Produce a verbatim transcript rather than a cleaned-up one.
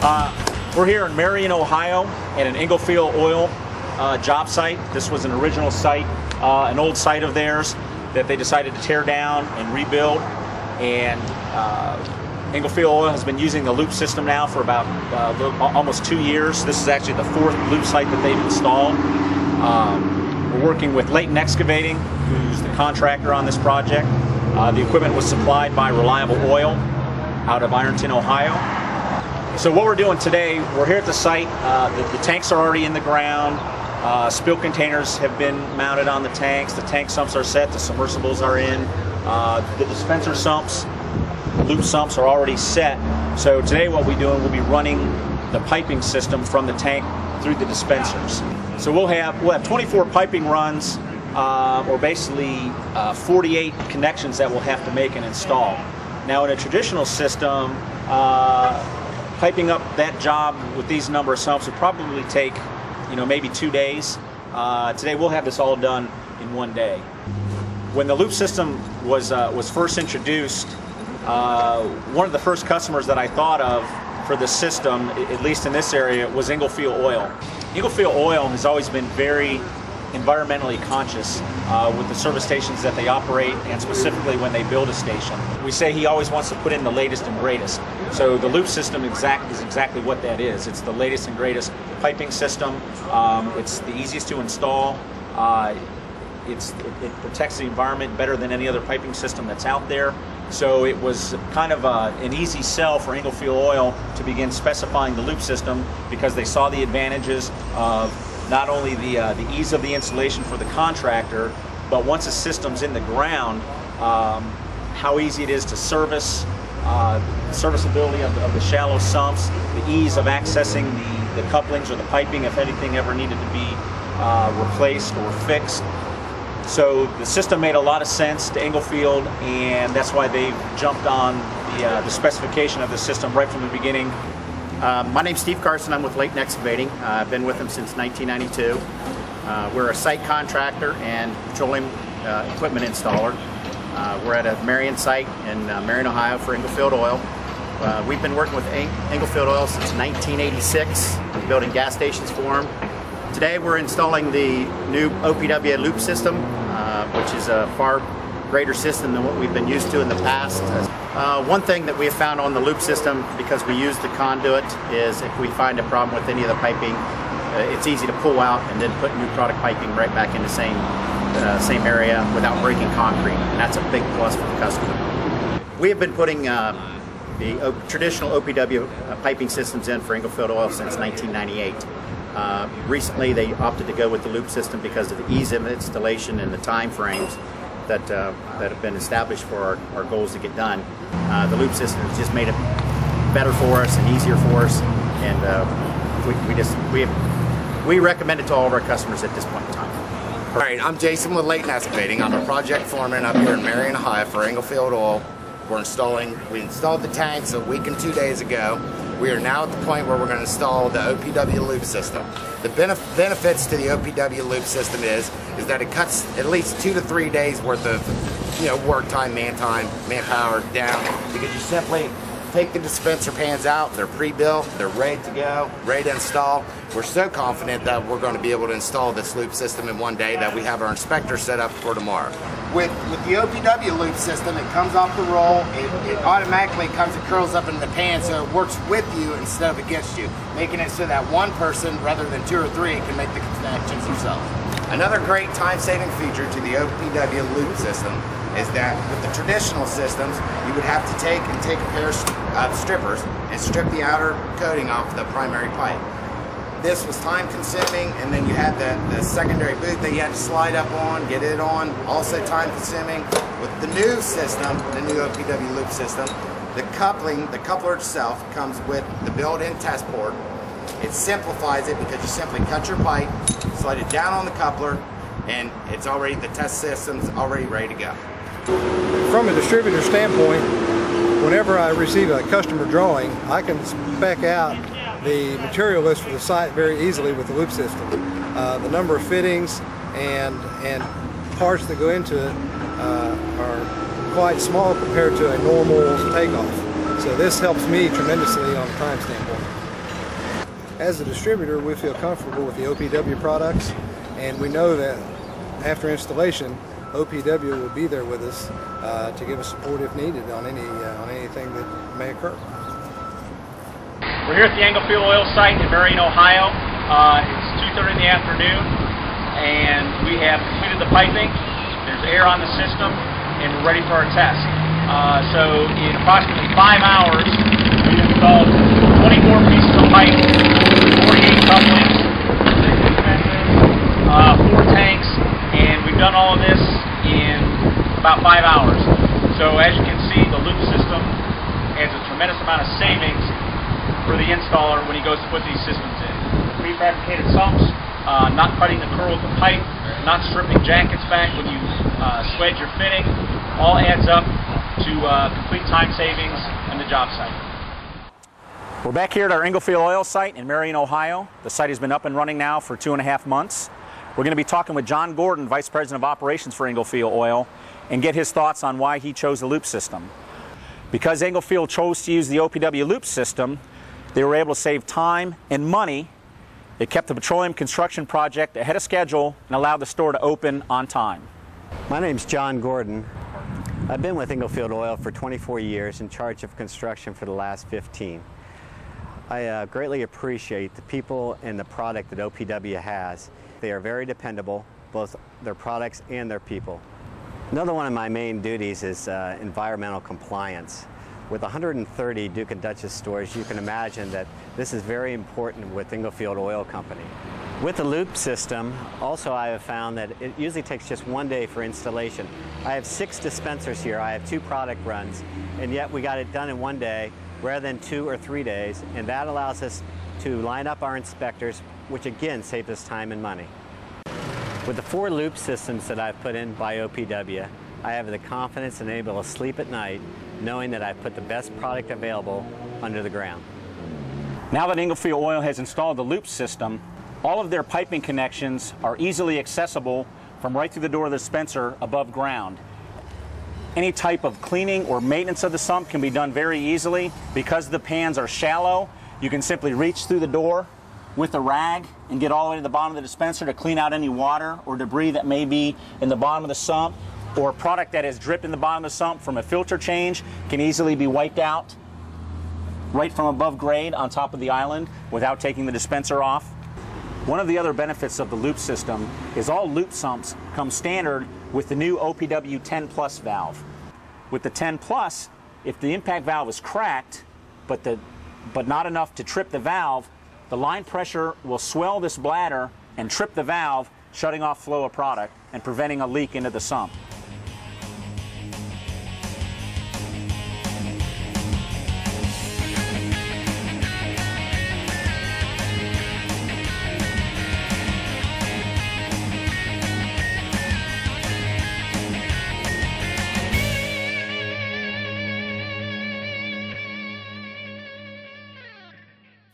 Uh, we're here in Marion, Ohio at an Englefield Oil uh, job site. This was an original site, uh, an old site of theirs that they decided to tear down and rebuild. And uh, Englefield Oil has been using the Loop system now for about uh, almost two years. This is actually the fourth Loop site that they've installed. Um, we're working with Leighton Excavating, who's the contractor on this project. Uh, the equipment was supplied by Reliable Oil out of Ironton, Ohio. So what we're doing today, we're here at the site. Uh, the, the tanks are already in the ground. Uh, spill containers have been mounted on the tanks. The tank sumps are set. The submersibles are in. Uh, the dispenser sumps. Loop sumps are already set. So today what we're doing, we'll be running the piping system from the tank through the dispensers. So we'll have we'll have twenty-four piping runs, uh, or basically uh, forty-eight connections that we'll have to make and install. Now in a traditional system, uh, piping up that job with these number of sumps would probably take, you know, maybe two days. Uh, today we'll have this all done in one day. When the Loop system was uh, was first introduced, Uh, one of the first customers that I thought of for the system, at least in this area, was Englefield Oil. Englefield Oil has always been very environmentally conscious uh, with the service stations that they operate, and specifically when they build a station. We say he always wants to put in the latest and greatest. So the Loop system exact, is exactly what that is. It's the latest and greatest piping system. Um, it's the easiest to install. Uh, It's, it protects the environment better than any other piping system that's out there. So it was kind of a, an easy sell for Englefield Oil to begin specifying the Loop system, because they saw the advantages of not only the, uh, the ease of the installation for the contractor, but once a system's in the ground, um, how easy it is to service, uh, the serviceability of the, of the shallow sumps, the ease of accessing the, the couplings or the piping if anything ever needed to be uh, replaced or fixed. So the system made a lot of sense to Englefield, and that's why they jumped on the, uh, the specification of the system right from the beginning. Uh, my name's Steve Carson. I'm with Leighton Excavating. Uh, I've been with them since nineteen ninety-two. Uh, we're a site contractor and petroleum uh, equipment installer. Uh, we're at a Marion site in uh, Marion, Ohio for Englefield Oil. Uh, we've been working with Englefield Oil since nineteen eighty-six, building gas stations for them. Today we're installing the new O P W Loop system, uh, which is a far greater system than what we've been used to in the past. Uh, one thing that we have found on the Loop system, because we use the conduit, is if we find a problem with any of the piping, uh, it's easy to pull out and then put new product piping right back in the same, uh, same area without breaking concrete, and that's a big plus for the customer. We have been putting uh, the o traditional O P W uh, piping systems in for Englefield Oil since nineteen ninety-eight. Uh, recently they opted to go with the Loop system because of the ease of installation and the time frames that, uh, that have been established for our, our goals to get done. Uh, the Loop system has just made it better for us and easier for us, and uh, we, we, just, we, have, we recommend it to all of our customers at this point in time. All right, I'm Jason with Leighton Excavating. I'm a project foreman up here in Marion, Ohio for Englefield Oil. We're installing, we installed the tanks a week and two days ago. We are now at the point where we're going to install the O P W Loop system. The benef benefits to the O P W Loop system is, is that it cuts at least two to three days worth of, you know, work time, man time, manpower down, because you simply take the dispenser pans out, they're pre-built, they're ready to go, ready to install. We're so confident that we're going to be able to install this Loop system in one day that we have our inspector set up for tomorrow. With, with the O P W Loop system, it comes off the roll, it, it automatically comes and curls up in the pan, so it works with you instead of against you, making it so that one person, rather than two or three, can make the connections themselves. Another great time-saving feature to the O P W Loop system is that with the traditional systems, you would have to take and take a pair of strippers and strip the outer coating off the primary pipe. This was time consuming, and then you had the, the secondary boot that you had to slide up on, get it on, also time consuming. With the new system, the new O P W Loop system, the coupling, the coupler itself comes with the built-in test port. It simplifies it because you simply cut your pipe, slide it down on the coupler, and it's already, the test system's already ready to go. From a distributor standpoint, whenever I receive a customer drawing, I can spec out the material list for the site very easily with the Loop system. Uh, the number of fittings and, and parts that go into it uh, are quite small compared to a normal takeoff. So this helps me tremendously on a time standpoint. As a distributor, we feel comfortable with the O P W products, and we know that after installation, O P W will be there with us uh, to give us support if needed on any uh, on anything that may occur. We're here at the Englefield Oil site in Marion, Ohio. Uh, it's two thirty in the afternoon, and we have completed the piping. There's air on the system, and we're ready for our test. Uh, so in approximately five hours, we installed twenty-four pieces of pipe, forty-eight couplings, six fences, uh, four tanks, and we've done all of this in about five hours. So as you can see, the Loop system adds a tremendous amount of savings for the installer when he goes to put these systems in. Prefabricated sumps, uh, not cutting the curl of the pipe, not stripping jackets back when you uh, swedge your fitting, all adds up to uh, complete time savings on the job site. We're back here at our Englefield Oil site in Marion, Ohio. The site has been up and running now for two and a half months. We're going to be talking with John Gordon, Vice President of Operations for Englefield Oil, and get his thoughts on why he chose the Loop system. Because Englefield chose to use the O P W Loop system, they were able to save time and money. It kept the petroleum construction project ahead of schedule and allowed the store to open on time. My name's John Gordon. I've been with Englefield Oil for twenty-four years, in charge of construction for the last fifteen. I uh, greatly appreciate the people and the product that O P W has. They are very dependable, both their products and their people. Another one of my main duties is uh, environmental compliance. With one hundred thirty Duke and Dutchess stores, you can imagine that this is very important with Englefield Oil Company. With the Loop system, also I have found that it usually takes just one day for installation. I have six dispensers here, I have two product runs, and yet we got it done in one day rather than two or three days, and that allows us to line up our inspectors, which again saves us time and money. With the four Loop systems that I've put in by O P W, I have the confidence and able to sleep at night knowing that I put the best product available under the ground. Now that Englefield Oil has installed the Loop system, all of their piping connections are easily accessible from right through the door of the dispenser above ground. Any type of cleaning or maintenance of the sump can be done very easily. Because the pans are shallow, you can simply reach through the door with a rag and get all the way to the bottom of the dispenser to clean out any water or debris that may be in the bottom of the sump, or a product that has dripped in the bottom of the sump from a filter change can easily be wiped out right from above grade on top of the island without taking the dispenser off. One of the other benefits of the Loop system is all Loop sumps come standard with the new O P W ten plus valve. With the ten plus, if the impact valve is cracked, but, the, but not enough to trip the valve, the line pressure will swell this bladder and trip the valve, shutting off flow of product and preventing a leak into the sump.